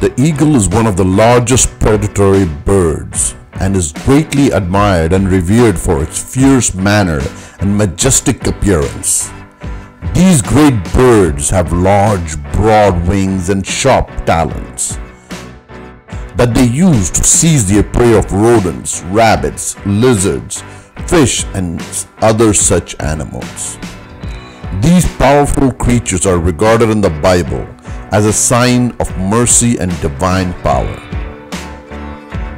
The eagle is one of the largest predatory birds and is greatly admired and revered for its fierce manner and majestic appearance. These great birds have large, broad wings and sharp talons that they use to seize the prey of rodents, rabbits, lizards, fish and other such animals. These powerful creatures are regarded in the Bible as a sign of mercy and divine power.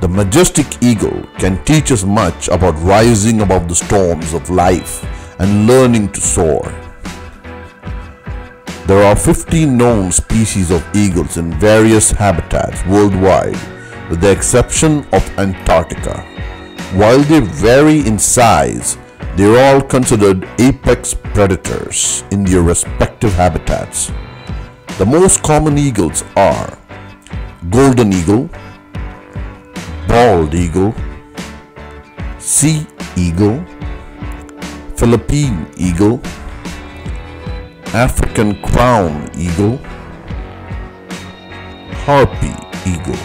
The majestic eagle can teach us much about rising above the storms of life and learning to soar. There are 15 known species of eagles in various habitats worldwide, with the exception of Antarctica. While they vary in size, they are all considered apex predators in their respective habitats. The most common eagles are golden eagle, bald eagle, sea eagle, Philippine eagle, African crown eagle, harpy eagle.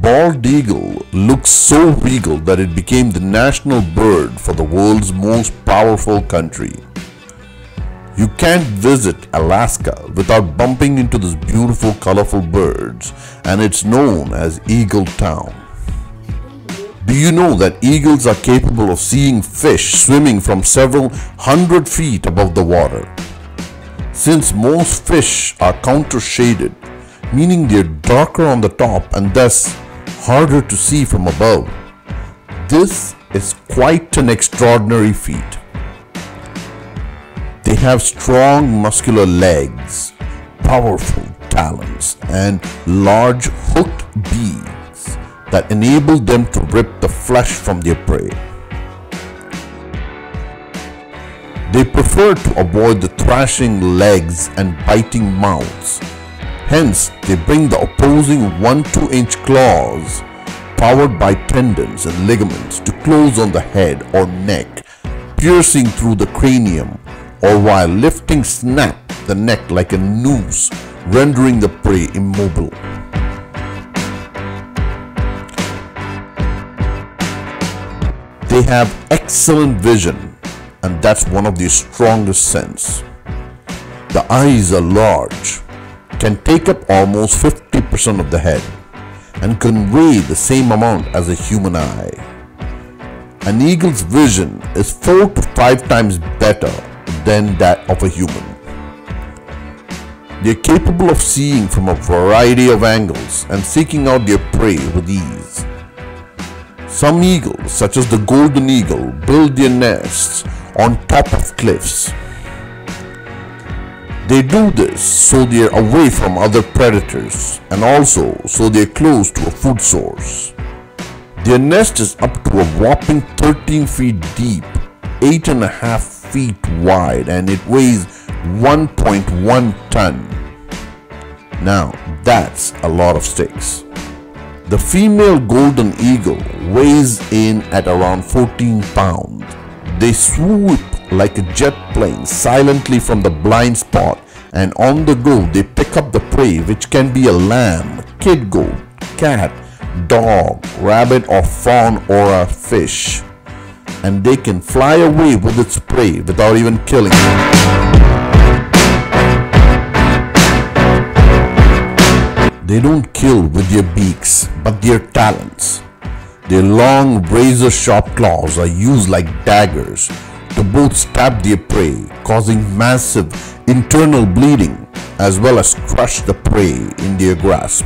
Bald eagle looks so regal that it became the national bird for the world's most powerful country. You can't visit Alaska without bumping into these beautiful, colorful birds, and it's known as Eagle Town. Do you know that eagles are capable of seeing fish swimming from several hundred feet above the water? Since most fish are counter-shaded, meaning they're darker on the top and thus harder to see from above, this is quite an extraordinary feat. They have strong muscular legs, powerful talons, and large hooked beaks that enable them to rip the flesh from their prey. They prefer to avoid the thrashing legs and biting mouths. Hence, they bring the opposing 1-2-inch claws, powered by tendons and ligaments, to close on the head or neck, piercing through the cranium, or while lifting, snap the neck like a noose, rendering the prey immobile. They have excellent vision, and that's one of their strongest senses. The eyes are large, can take up almost 50% of the head, and convey the same amount as a human eye. An eagle's vision is 4 to 5 times better than that of a human. They're capable of seeing from a variety of angles and seeking out their prey with ease. Some eagles, such as the golden eagle, build their nests on top of cliffs. They do this so they are away from other predators and also so they are close to a food source. Their nest is up to a whopping 13 feet deep, 8.5 feet wide, and it weighs 1.1 ton. Now that's a lot of sticks. The female golden eagle weighs in at around 14 pounds. They swoop like a jet plane silently from the blind spot, and on the go they pick up the prey, which can be a lamb, kid goat, cat, dog, rabbit or fawn or a fish. And they can fly away with its prey without even killing it. They don't kill with their beaks, but their talons. Their long, razor-sharp claws are used like daggers to both stab their prey, causing massive internal bleeding, as well as crush the prey in their grasp.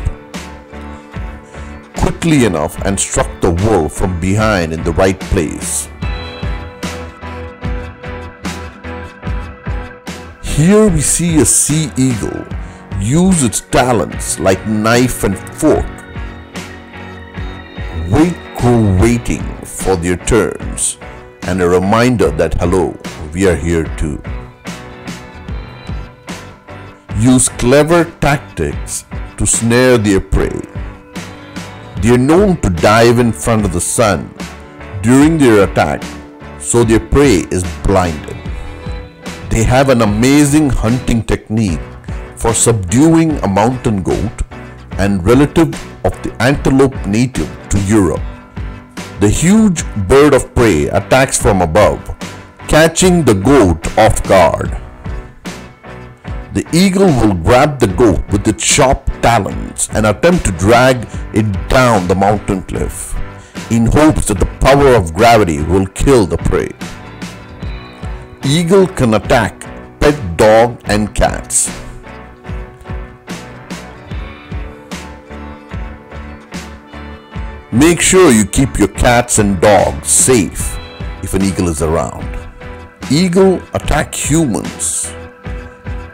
Quickly enough and struck the wolf from behind in the right place. Here we see a sea eagle use its talons like knife and fork, waiting for their turns, and a reminder that hello, we are here too. Use clever tactics to snare their prey. They are known to dive in front of the sun during their attack, so their prey is blinded. They have an amazing hunting technique for subduing a mountain goat and relative of the antelope native to Europe. The huge bird of prey attacks from above, catching the goat off guard. The eagle will grab the goat with its sharp talons and attempt to drag it down the mountain cliff, in hopes that the power of gravity will kill the prey. Eagle can attack pet dog and cats. Make sure you keep your cats and dogs safe if an eagle is around. Eagle attack humans.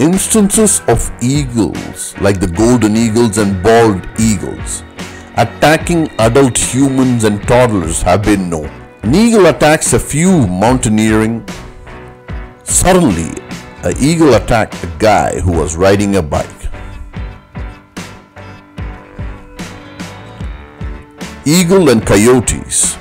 Instances of eagles like the golden eagles and bald eagles attacking adult humans and toddlers have been known. An eagle attacks a few mountaineering. Suddenly, an eagle attacked a guy who was riding a bike. Eagle and coyotes.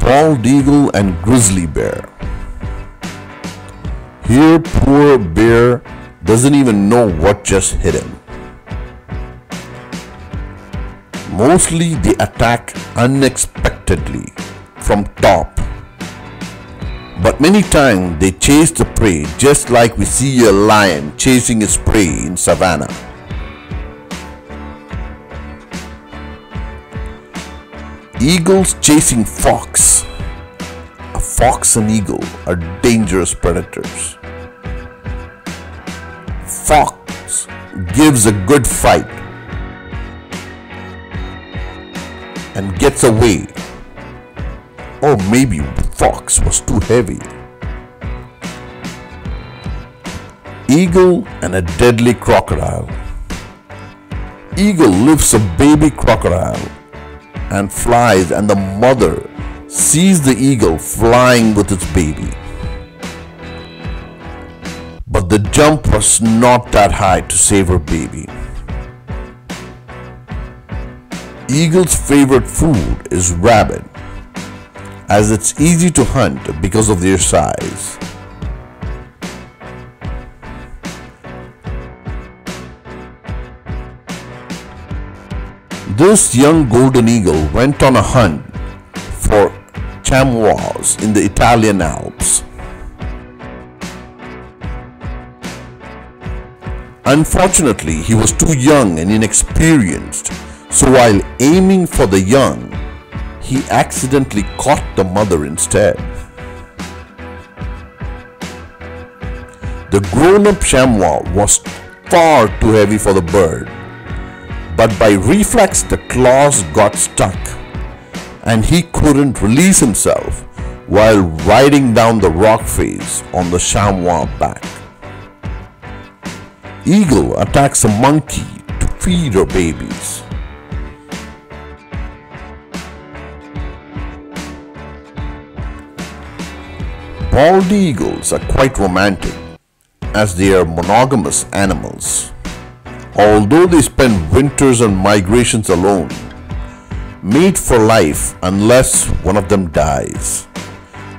Bald eagle and grizzly bear. Here, poor bear doesn't even know what just hit him. Mostly they attack unexpectedly from top, but many times they chase the prey, just like we see a lion chasing its prey in savannah. Eagles chasing fox. A fox and eagle are dangerous predators. Fox gives a good fight and gets away. Or maybe fox was too heavy. Eagle and a deadly crocodile. Eagle lifts a baby crocodile and flies, and the mother sees the eagle flying with its baby. But the jump was not that high to save her baby. Eagle's favorite food is rabbit, as it's easy to hunt because of their size. This young golden eagle went on a hunt for chamois in the Italian Alps. Unfortunately, he was too young and inexperienced, so while aiming for the young, he accidentally caught the mother instead. The grown-up chamois was far too heavy for the bird, but by reflex the claws got stuck and he couldn't release himself while riding down the rock face on the chamois back. Eagle attacks a monkey to feed her babies. Bald eagles are quite romantic, as they are monogamous animals. Although they spend winters and migrations alone, mate for life unless one of them dies.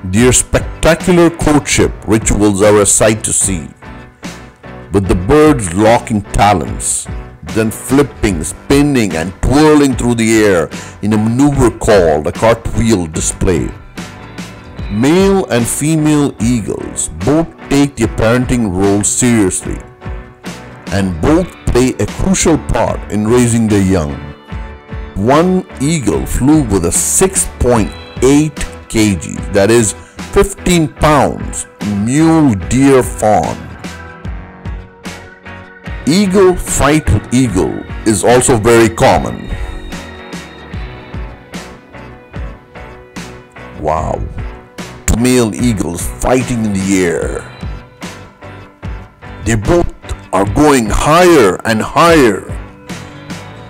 Their spectacular courtship rituals are a sight to see, with the birds locking talons, then flipping, spinning and twirling through the air in a maneuver called a cartwheel display. Male and female eagles both take their parenting roles seriously, and both play a crucial part in raising their young. One eagle flew with a 6.8 kg, that is 15 pounds, mule deer fawn. Eagle fight with eagle is also very common. Wow, two male eagles fighting in the air. They both are going higher and higher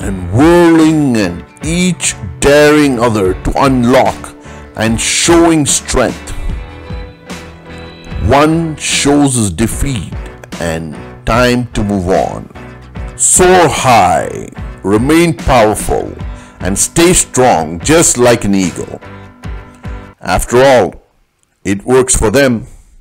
and whirling, and each daring other to unlock and showing strength. One shows his defeat and time to move on. Soar high, remain powerful, and stay strong just like an eagle. After all, it works for them.